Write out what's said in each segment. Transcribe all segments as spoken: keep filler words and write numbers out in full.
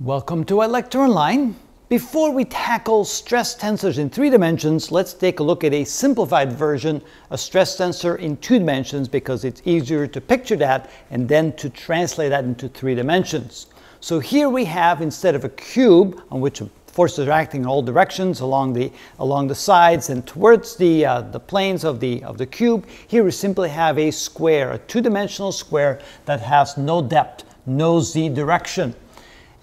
Welcome to iLecture Online. Before we tackle stress tensors in three dimensions, let's take a look at a simplified version, a stress tensor in two dimensions, because it's easier to picture that and then to translate that into three dimensions. So here we have, instead of a cube on which forces are acting in all directions along the along the sides and towards the uh, the planes of the of the cube, here we simply have a square, a two-dimensional square that has no depth, no z direction.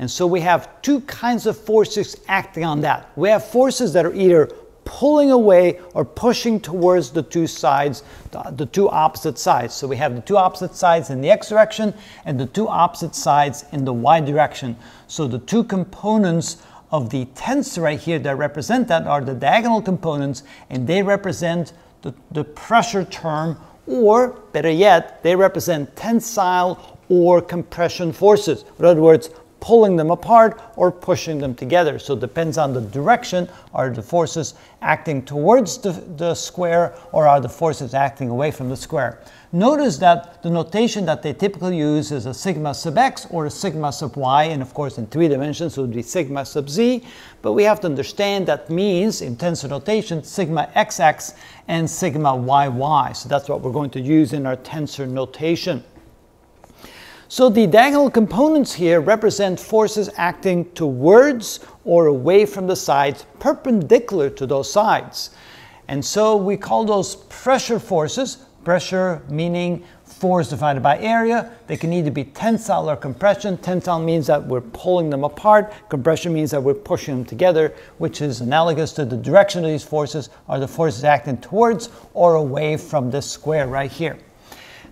And so we have two kinds of forces acting on that. We have forces that are either pulling away or pushing towards the two sides, the, the two opposite sides. So we have the two opposite sides in the x direction and the two opposite sides in the y direction. So the two components of the tensor right here that represent that are the diagonal components, and they represent the, the pressure term, or better yet, they represent tensile or compression forces. In other words, pulling them apart or pushing them together. So it depends on the direction. Are the forces acting towards the, the square, or are the forces acting away from the square? Notice that the notation that they typically use is a sigma sub x or a sigma sub y, and of course in three dimensions it would be sigma sub z, but we have to understand that means in tensor notation sigma xx and sigma yy. So that's what we're going to use in our tensor notation. So the diagonal components here represent forces acting towards or away from the sides, perpendicular to those sides. And so we call those pressure forces, pressure meaning force divided by area. They can either be tensile or compression. Tensile means that we're pulling them apart. Compression means that we're pushing them together, which is analogous to the direction of these forces. Are the forces acting towards or away from this square right here?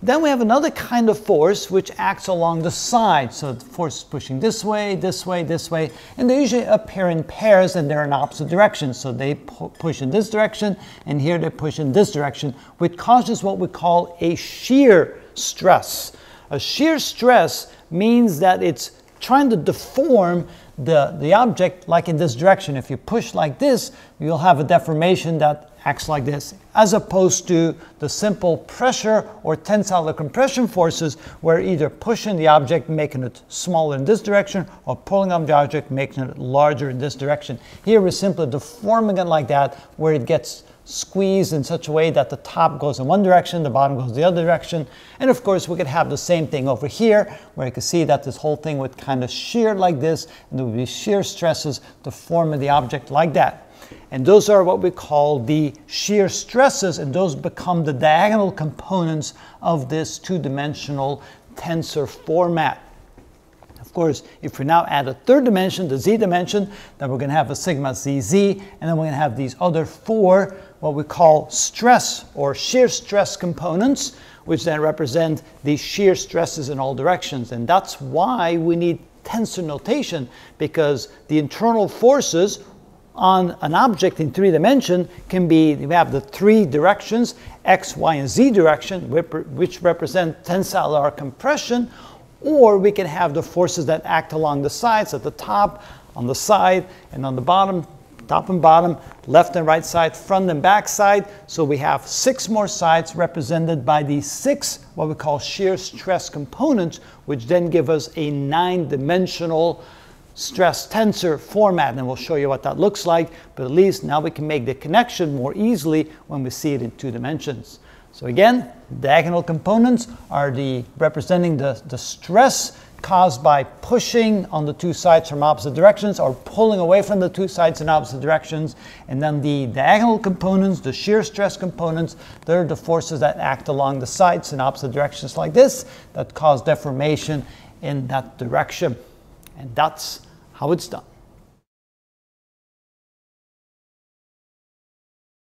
Then we have another kind of force which acts along the side. So the force is pushing this way, this way, this way, and they usually appear in pairs and they're in opposite directions. So they pu push in this direction, and here they push in this direction, which causes what we call a shear stress. A shear stress means that it's trying to deform the, the object like in this direction. If you push like this, you'll have a deformation that acts like this, as opposed to the simple pressure or tensile or compression forces, where either pushing the object, making it smaller in this direction, or pulling on the object, making it larger in this direction. Here we're simply deforming it like that, where it gets squeezed in such a way that the top goes in one direction, the bottom goes the other direction. And of course we could have the same thing over here, where you can see that this whole thing would kind of shear like this, and there would be shear stresses deforming the object like that. And those are what we call the shear stresses, and those become the diagonal components of this two-dimensional tensor format. Of course, if we now add a third dimension, the z dimension, then we're going to have a sigma zz, and then we're going to have these other four what we call stress or shear stress components, which then represent the shear stresses in all directions. And that's why we need tensor notation, because the internal forces on an object in three dimension can be, we have the three directions, x, y, and z direction, which represent tensile or compression, or we can have the forces that act along the sides, at the top, on the side, and on the bottom, top and bottom, left and right side, front and back side. So we have six more sides represented by the six, what we call shear stress components, which then give us a nine-dimensional stress tensor format, and we'll show you what that looks like, but at least now we can make the connection more easily when we see it in two dimensions. So again, diagonal components are the representing the, the stress caused by pushing on the two sides from opposite directions, or pulling away from the two sides in opposite directions. And then the diagonal components, the shear stress components, they're the forces that act along the sides in opposite directions like this, that cause deformation in that direction. And that's how it's done.